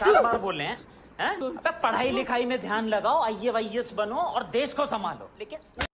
50 बार बोले हैं, हैं? पढ़ाई लिखाई में ध्यान लगाओ, आईएएस बनो और देश को संभालो। लेकिन